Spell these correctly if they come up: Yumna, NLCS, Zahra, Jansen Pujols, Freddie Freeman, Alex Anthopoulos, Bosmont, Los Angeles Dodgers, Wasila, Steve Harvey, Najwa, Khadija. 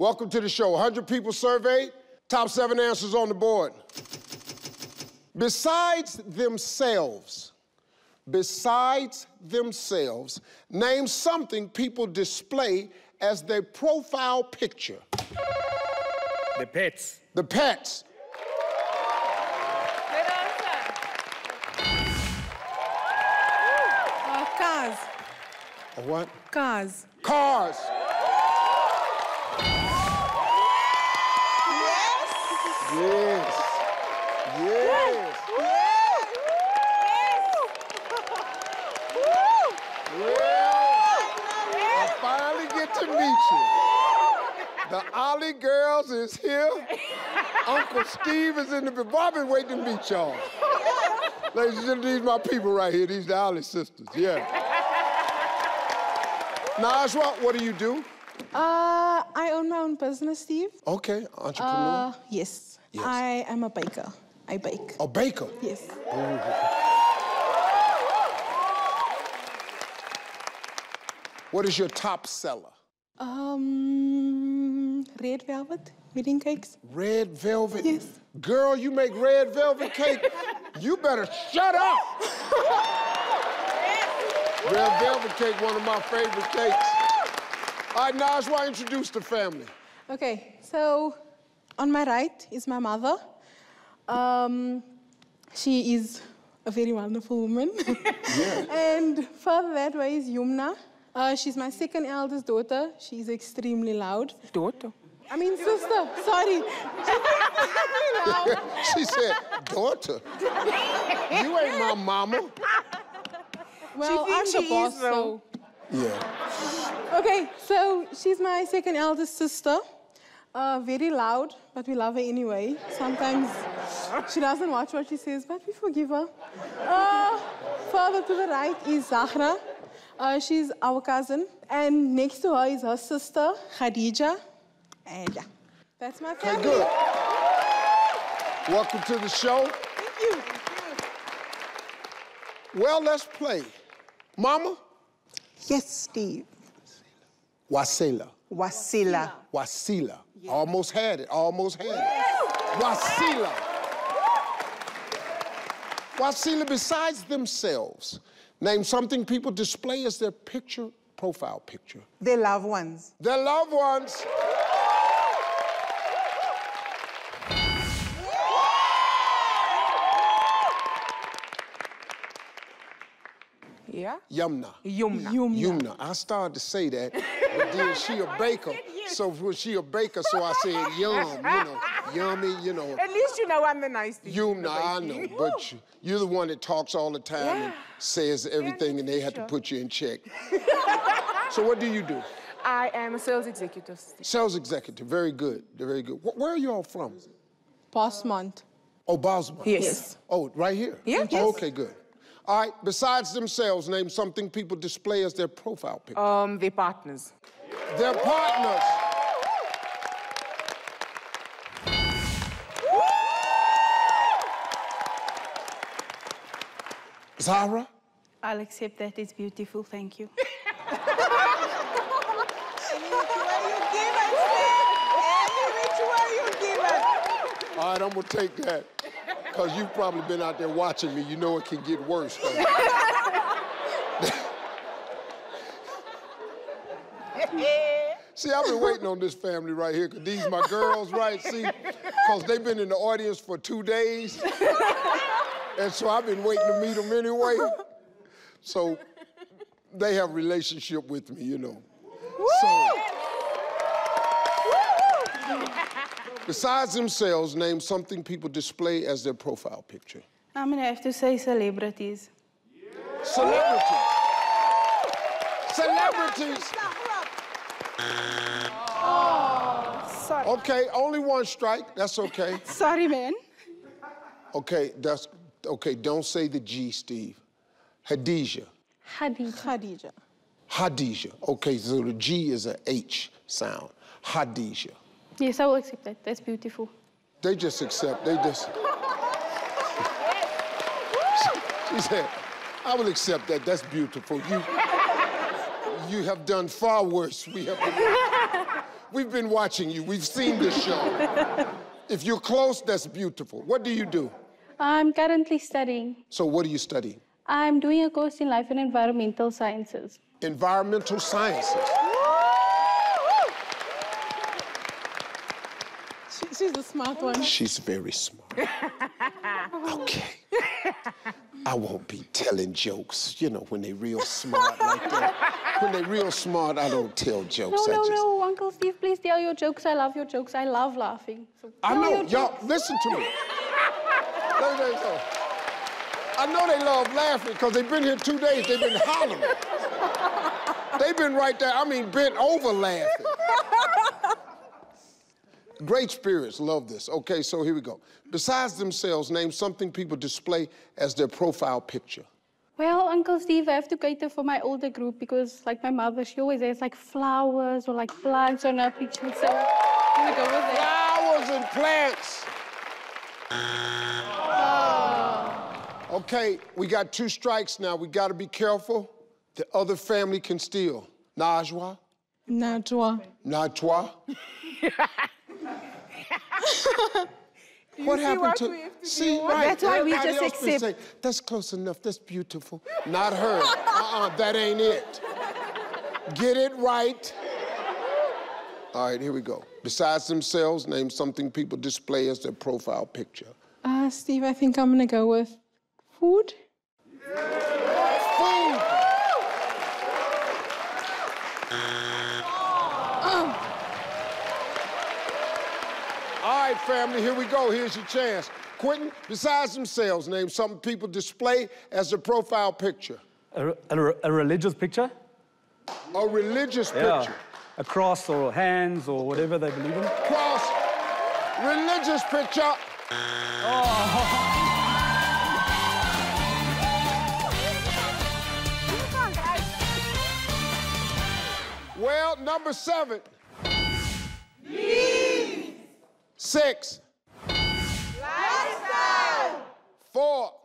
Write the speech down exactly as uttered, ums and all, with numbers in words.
Welcome to the show. one hundred people surveyed, top seven answers on the board. Besides themselves, besides themselves, name something people display as their profile picture. The pets. The pets. Good answer. Uh, cars. A what? Cars. Cars. Yes. Yes. Yes. Yes. Yes. Well, I finally get to meet you. The Ollie girls is here. Uncle Steve is in the... I've been waiting to meet y'all. Ladies and gentlemen, these my people right here. These the Ollie sisters, yeah. Najwa, what do you do? Uh, I own my own business, Steve. Okay, entrepreneur. Uh, yes. yes. I am a baker. I bake. A baker? Yes. What is your top seller? Um, red velvet wedding cakes. Red velvet? Yes. Girl, you make red velvet cake. You better shut up. Red velvet cake, one of my favorite cakes. All right, Najwa, introduce the family. Okay, so on my right is my mother. Um, she is a very wonderful woman. Yeah. And further that way is Yumna. Uh, she's my second eldest daughter. She's extremely loud. Daughter? I mean, sister, sorry. She said, daughter? You ain't my mama. Well, she I'm the boss, is, so... Yeah. Okay, so she's my second eldest sister. Uh, very loud, but we love her anyway. Sometimes she doesn't watch what she says, but we forgive her. Uh, further to the right is Zahra. Uh, she's our cousin. And next to her is her sister, Khadija. And yeah, that's my family. Okay, good. Welcome to the show. Thank you. Thank you. Well, let's play. Mama? Yes, Steve. Wasila. Wasila. Wasila. Yeah. Almost had it, almost had it. Wasila. Wasila, besides themselves, name something people display as their picture, profile picture. Their loved ones. Their loved ones. Yeah. Yumna. Yumna. Yumna. Yumna. I started to say that, but then she a baker. So was she a baker, so I said yum, you know, yummy, you know. At least you know I'm the nice thing. Yumna, I know, but you, you're the one that talks all the time yeah. and says everything, yeah, and they have sure. to put you in check. So what do you do? I am a sales executive. Sales executive, very good, very good. Where are you all from? Bosmont. Oh, Bosmont. Yes. yes. Oh, right here? Yeah. Yes. Oh, okay, good. All right, besides themselves, name something people display as their profile picture. Um, their partners. Their partners. Zahra? I'll accept that. It's beautiful, thank you. Any which way you give us, any which way you give us. All right, I'm gonna take that. Because you've probably been out there watching me. You know it can get worse. See, I've been waiting on this family right here, because these my girls, right? See, because they've been in the audience for two days. And so I've been waiting to meet them anyway. So they have a relationship with me, you know. Woo! So, besides themselves, name something people display as their profile picture. I'm gonna have to say celebrities. Yeah. Celebrities. Woo! Celebrities. Oh, sorry. Okay, only one strike. That's okay. Sorry, man. Okay, that's okay. Don't say the G, Steve. Khadija. Khadija. Khadija. Khadija. Okay, so the G is an H sound. Khadija. Yes, I will accept that. That's beautiful. They just accept. They just... she, she said, I will accept that. That's beautiful. You, you have done far worse. We have been... We've been watching you. We've seen this show. If you're close, that's beautiful. What do you do? I'm currently studying. So what do you study? I'm doing a course in life and environmental sciences. Environmental sciences. She, she's the smart one. She's very smart. Okay. I won't be telling jokes, you know, when they real smart like that. When they real smart, I don't tell jokes. No, no, I just... no, Uncle Steve, please tell your jokes. I love your jokes. I love laughing. So I know, y'all, listen to me. There, there you go. I know they love laughing because they've been here two days. They've been hollering. They've been right there, I mean, bent over laughing. Great spirits love this. Okay, so here we go. Besides themselves, name something people display as their profile picture. Well, Uncle Steve, I have to cater for my older group because, like, my mother, she always has, like, flowers or, like, plants on her picture. So I'm gonna go with it. Flowers and plants. Oh. Okay, we got two strikes now. We got to be careful. The other family can steal. Najwa. Najwa. Najwa. What happened to... to see, right. Well, that's why we just accept... Say, that's close enough, that's beautiful. Not her. Uh-uh, that ain't it. Get it right. All right, here we go. Besides themselves, name something people display as their profile picture. Ah, uh, Steve, I think I'm gonna go with food. Yeah. Food! Oh. All right, family, here we go. Here's your chance. Quentin, besides themselves, name something people display as their profile picture. A, re a, re a religious picture? A religious yeah. picture? A cross or hands or whatever they believe in. Cross. Religious picture. Oh. Well, number seven. Knees. Six. Lifestyle. Four.